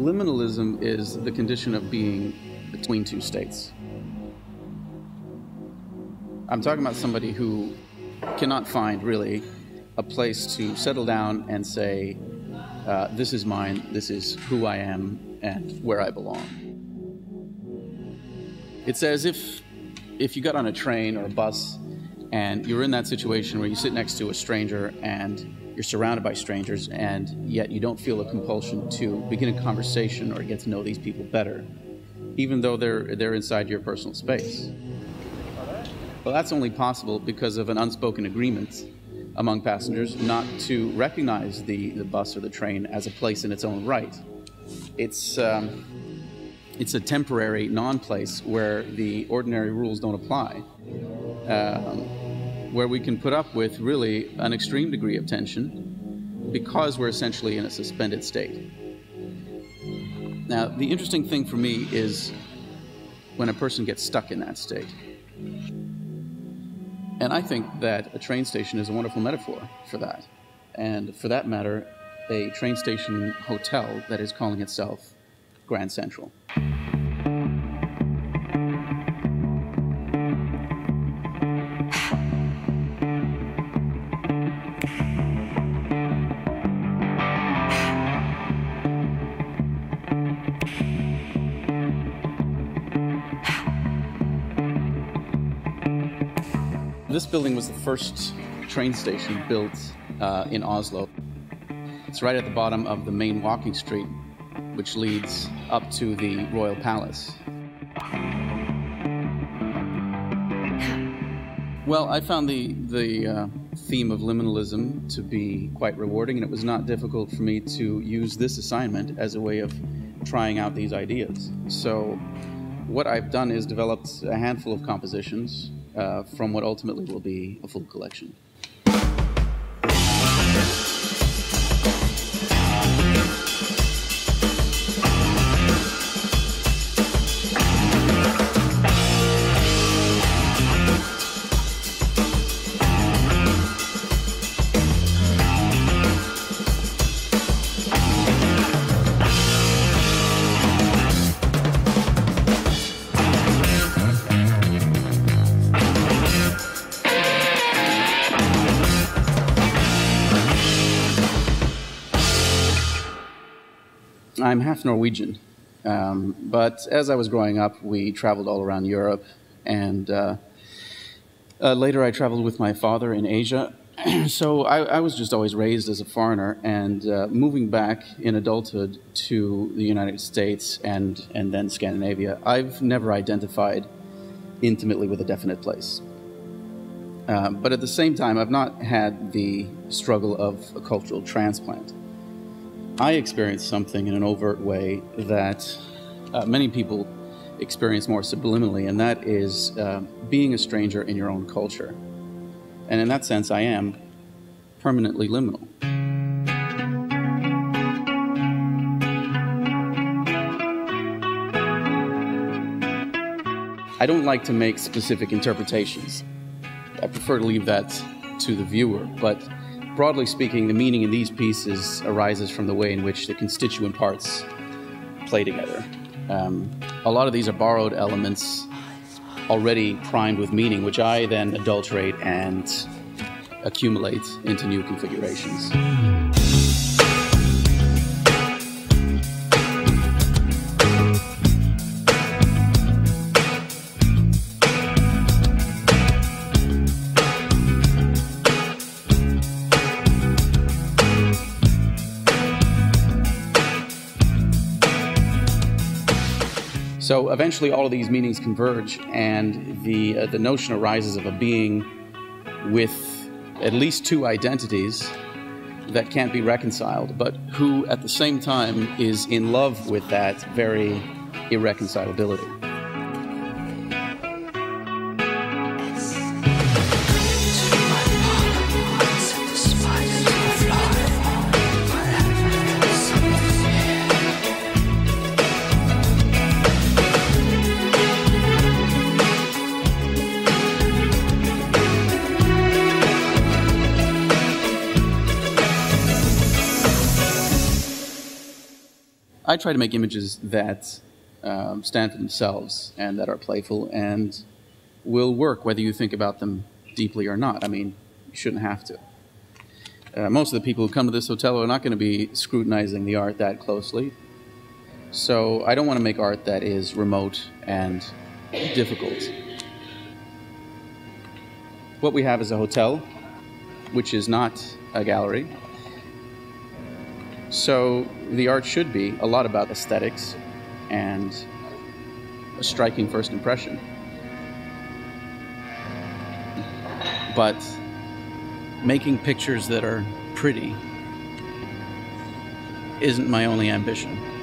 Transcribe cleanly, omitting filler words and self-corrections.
Liminalism is the condition of being between two states. I'm talking about somebody who cannot find, really, a place to settle down and say, this is mine, this is who I am, and where I belong. It's as if you got on a train or a bus and you're in that situation where you sit next to a stranger and you're surrounded by strangers, and yet you don't feel a compulsion to begin a conversation or get to know these people better, even though they're inside your personal space. Well, that's only possible because of an unspoken agreement among passengers not to recognize the bus or the train as a place in its own right. It's a temporary non-place where the ordinary rules don't apply, where we can put up with really an extreme degree of tension because we're essentially in a suspended state. Now, the interesting thing for me is when a person gets stuck in that state. And I think that a train station is a wonderful metaphor for that. And for that matter, a train station hotel that is calling itself Grand Central. This building was the first train station built in Oslo. It's right at the bottom of the main walking street, which leads up to the Royal Palace. Well, I found the theme of liminalism to be quite rewarding, and it was not difficult for me to use this assignment as a way of trying out these ideas. So what I've done is developed a handful of compositions from what ultimately will be a full collection. I'm half Norwegian, but as I was growing up, we traveled all around Europe, and later I traveled with my father in Asia. So I was just always raised as a foreigner, and moving back in adulthood to the United States and then Scandinavia, I've never identified intimately with a definite place. But at the same time, I've not had the struggle of a cultural transplant. I experienced something in an overt way that many people experience more subliminally, and that is being a stranger in your own culture. And in that sense, I am permanently liminal. I don't like to make specific interpretations. I prefer to leave that to the viewer, but broadly speaking, the meaning in these pieces arises from the way in which the constituent parts play together. A lot of these are borrowed elements already primed with meaning, which I then adulterate and accumulate into new configurations. So eventually all of these meanings converge, and the notion arises of a being with at least two identities that can't be reconciled, but who at the same time is in love with that very irreconcilability. I try to make images that stand for themselves and that are playful and will work whether you think about them deeply or not. I mean, you shouldn't have to. Most of the people who come to this hotel are not going to be scrutinizing the art that closely. So I don't want to make art that is remote and difficult. What we have is a hotel, which is not a gallery. So the art should be a lot about aesthetics and a striking first impression. But making pictures that are pretty isn't my only ambition.